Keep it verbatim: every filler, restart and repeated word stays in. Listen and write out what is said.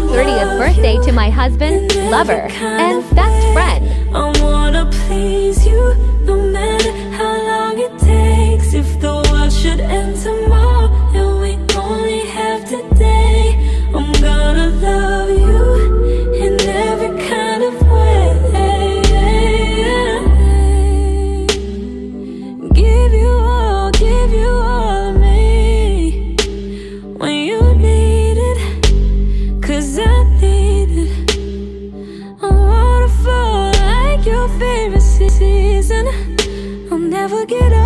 Happy thirtieth birthday to my husband, lover, and best friend. I wanna please you, no matter how long it takes. If the world should end tomorrow and we only have today, I'm gonna love you in every kind of way. Give you all, give you all of me when you need. Cause I need it. I wanna fall like your favorite season. I'll never get out.